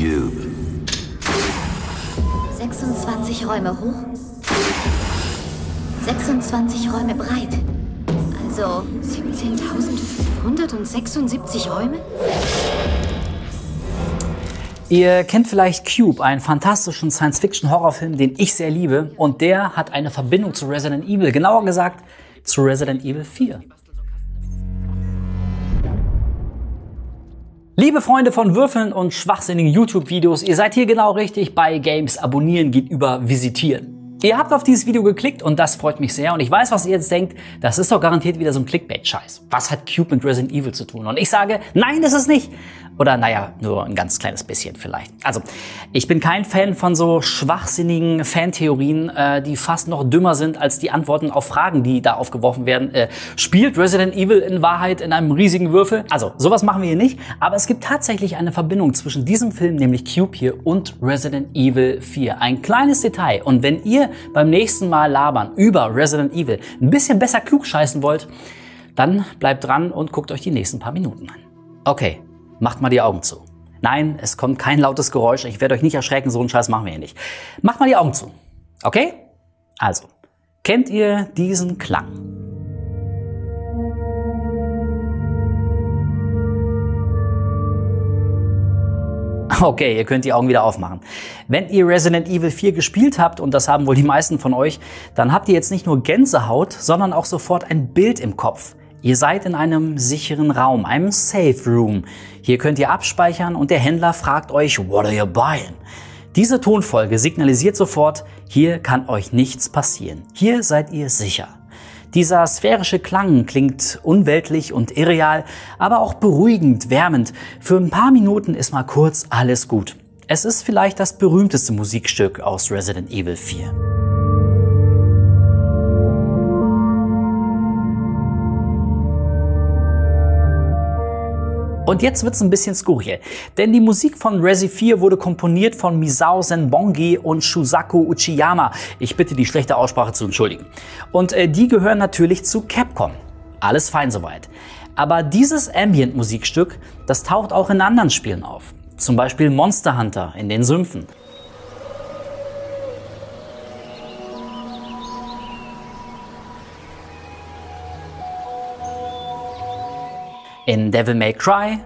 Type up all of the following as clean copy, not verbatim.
Cube. 26 Räume hoch, 26 Räume breit, also 17.576 Räume? Ihr kennt vielleicht Cube, einen fantastischen Science-Fiction-Horrorfilm, den ich sehr liebe. Und der hat eine Verbindung zu Resident Evil, genauer gesagt zu Resident Evil 4. Liebe Freunde von Würfeln und schwachsinnigen YouTube-Videos, ihr seid hier genau richtig. Bei Games abonnieren geht über visitieren. Ihr habt auf dieses Video geklickt und das freut mich sehr. Und ich weiß, was ihr jetzt denkt, das ist doch garantiert wieder so ein Clickbait-Scheiß. Was hat Cube mit Resident Evil zu tun? Und ich sage, nein, das ist nicht. Oder naja, nur ein ganz kleines bisschen vielleicht. Also, ich bin kein Fan von so schwachsinnigen Fantheorien, die fast noch dümmer sind als die Antworten auf Fragen, die da aufgeworfen werden. Spielt Resident Evil in Wahrheit in einem riesigen Würfel? Also, sowas machen wir hier nicht. Aber es gibt tatsächlich eine Verbindung zwischen diesem Film, nämlich Cube hier, und Resident Evil 4. Ein kleines Detail. Und wenn ihr beim nächsten Mal labern über Resident Evil ein bisschen besser klugscheißen wollt, dann bleibt dran und guckt euch die nächsten paar Minuten an. Okay. Macht mal die Augen zu. Nein, es kommt kein lautes Geräusch. Ich werde euch nicht erschrecken, so einen Scheiß machen wir hier nicht. Macht mal die Augen zu. Okay? Also, kennt ihr diesen Klang? Okay, ihr könnt die Augen wieder aufmachen. Wenn ihr Resident Evil 4 gespielt habt, und das haben wohl die meisten von euch, dann habt ihr jetzt nicht nur Gänsehaut, sondern auch sofort ein Bild im Kopf. Ihr seid in einem sicheren Raum, einem Safe Room. Hier könnt ihr abspeichern und der Händler fragt euch, what are you buying? Diese Tonfolge signalisiert sofort, hier kann euch nichts passieren. Hier seid ihr sicher. Dieser sphärische Klang klingt unweltlich und irreal, aber auch beruhigend, wärmend. Für ein paar Minuten ist mal kurz alles gut. Es ist vielleicht das berühmteste Musikstück aus Resident Evil 4. Und jetzt wird's ein bisschen skurril, denn die Musik von Resi 4 wurde komponiert von Misao Senbongi und Shusaku Uchiyama. Ich bitte, die schlechte Aussprache zu entschuldigen. Und die gehören natürlich zu Capcom. Alles fein soweit. Aber dieses Ambient-Musikstück, das taucht auch in anderen Spielen auf. Zum Beispiel Monster Hunter in den Sümpfen. In Devil May Cry.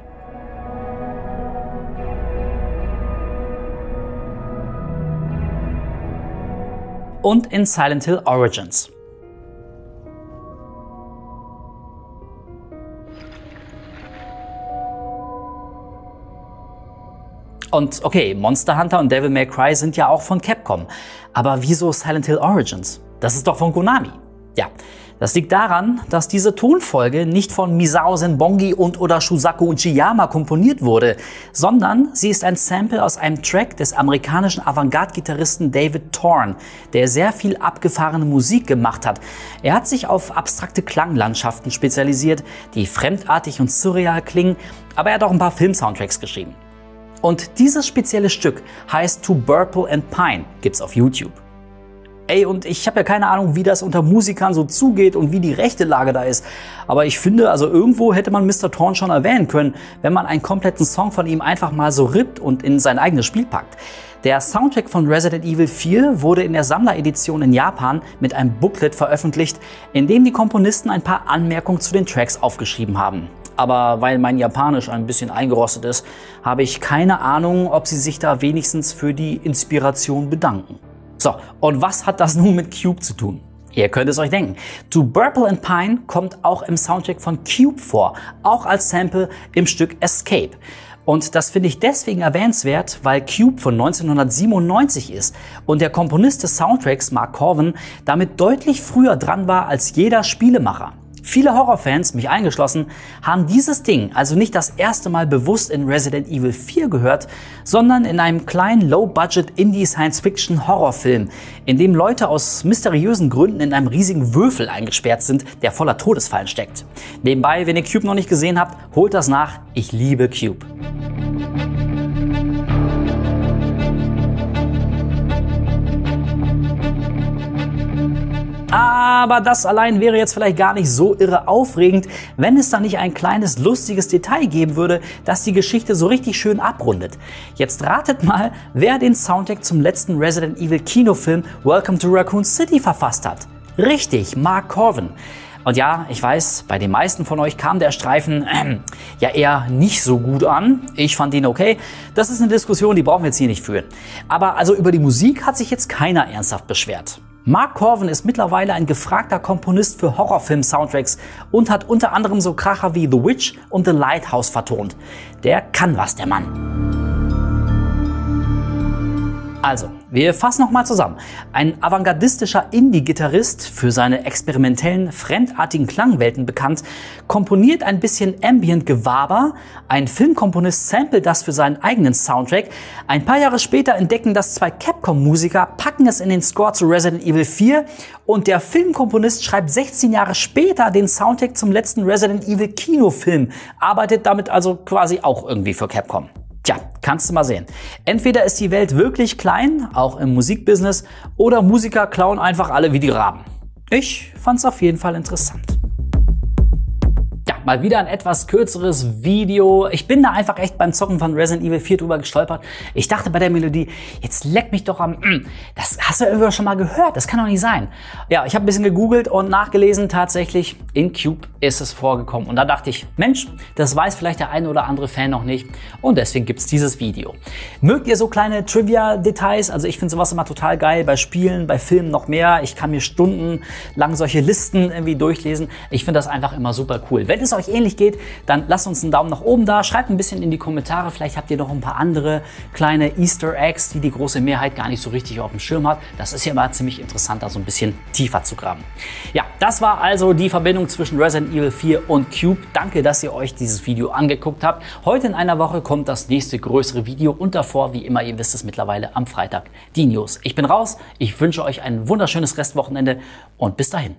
Und in Silent Hill Origins. Und okay, Monster Hunter und Devil May Cry sind ja auch von Capcom. Aber wieso Silent Hill Origins? Das ist doch von Konami. Ja. Das liegt daran, dass diese Tonfolge nicht von Misao Senbongi und oder Shusaku Uchiyama komponiert wurde, sondern sie ist ein Sample aus einem Track des amerikanischen Avantgarde-Gitarristen David Torn, der sehr viel abgefahrene Musik gemacht hat. Er hat sich auf abstrakte Klanglandschaften spezialisiert, die fremdartig und surreal klingen, aber er hat auch ein paar Film-Soundtracks geschrieben. Und dieses spezielle Stück heißt To Burple and Pine, gibt's auf YouTube. Ey, und ich habe ja keine Ahnung, wie das unter Musikern so zugeht und wie die rechte Lage da ist. Aber ich finde, also irgendwo hätte man Mr. Torn schon erwähnen können, wenn man einen kompletten Song von ihm einfach mal so rippt und in sein eigenes Spiel packt. Der Soundtrack von Resident Evil 4 wurde in der Sammleredition in Japan mit einem Booklet veröffentlicht, in dem die Komponisten ein paar Anmerkungen zu den Tracks aufgeschrieben haben. Aber weil mein Japanisch ein bisschen eingerostet ist, habe ich keine Ahnung, ob sie sich da wenigstens für die Inspiration bedanken. So, und was hat das nun mit Cube zu tun? Ihr könnt es euch denken. To Burple and Pine kommt auch im Soundtrack von Cube vor, auch als Sample im Stück Escape. Und das finde ich deswegen erwähnenswert, weil Cube von 1997 ist und der Komponist des Soundtracks, Mark Corwin, damit deutlich früher dran war als jeder Spielemacher. Viele Horrorfans, mich eingeschlossen, haben dieses Ding also nicht das erste Mal bewusst in Resident Evil 4 gehört, sondern in einem kleinen Low-Budget-Indie-Science-Fiction-Horrorfilm, in dem Leute aus mysteriösen Gründen in einem riesigen Würfel eingesperrt sind, der voller Todesfallen steckt. Nebenbei, wenn ihr Cube noch nicht gesehen habt, holt das nach. Ich liebe Cube. aber das allein wäre jetzt vielleicht gar nicht so irre aufregend, wenn es da nicht ein kleines lustiges Detail geben würde, das die Geschichte so richtig schön abrundet. Jetzt ratet mal, wer den Soundtrack zum letzten Resident Evil Kinofilm Welcome to Raccoon City verfasst hat. Richtig, Mark Corwin. Und ja, ich weiß, bei den meisten von euch kam der Streifen ja eher nicht so gut an. Ich fand ihn okay. Das ist eine Diskussion, die brauchen wir jetzt hier nicht führen. Aber also über die Musik hat sich jetzt keiner ernsthaft beschwert. Mark Corwin ist mittlerweile ein gefragter Komponist für Horrorfilm-Soundtracks und hat unter anderem so Kracher wie The Witch und The Lighthouse vertont. Der kann was, der Mann. Also, wir fassen nochmal zusammen. Ein avantgardistischer Indie-Gitarrist, für seine experimentellen, fremdartigen Klangwelten bekannt, komponiert ein bisschen Ambient-Gewaber, ein Filmkomponist samplet das für seinen eigenen Soundtrack, ein paar Jahre später entdecken das zwei Capcom-Musiker, packen es in den Score zu Resident Evil 4 und der Filmkomponist schreibt 16 Jahre später den Soundtrack zum letzten Resident Evil Kinofilm, arbeitet damit also quasi auch irgendwie für Capcom. Tja, kannst du mal sehen. Entweder ist die Welt wirklich klein, auch im Musikbusiness, oder Musiker klauen einfach alle wie die Raben. Ich fand's auf jeden Fall interessant. Ja, mal wieder ein etwas kürzeres Video. Ich bin da einfach echt beim Zocken von Resident Evil 4 drüber gestolpert. Ich dachte bei der Melodie, jetzt leck mich doch am... Das hast du irgendwann schon mal gehört, das kann doch nicht sein. Ja, ich habe ein bisschen gegoogelt und nachgelesen, tatsächlich in Cube ist es vorgekommen. Und da dachte ich, Mensch, das weiß vielleicht der eine oder andere Fan noch nicht. Und deswegen gibt es dieses Video. Mögt ihr so kleine Trivia-Details? Also ich finde sowas immer total geil, bei Spielen, bei Filmen noch mehr. Ich kann mir stundenlang solche Listen irgendwie durchlesen. Ich finde das einfach immer super cool. Wenn es euch ähnlich geht, dann lasst uns einen Daumen nach oben da, schreibt ein bisschen in die Kommentare, vielleicht habt ihr noch ein paar andere kleine Easter Eggs, die die große Mehrheit gar nicht so richtig auf dem Schirm hat. Das ist ja immer ziemlich interessant, da so ein bisschen tiefer zu graben. Ja, das war also die Verbindung zwischen Resident Evil 4 und Cube. Danke, dass ihr euch dieses Video angeguckt habt. Heute in einer Woche kommt das nächste größere Video und davor, wie immer, ihr wisst es mittlerweile, am Freitag die News. Ich bin raus, ich wünsche euch ein wunderschönes Restwochenende und bis dahin.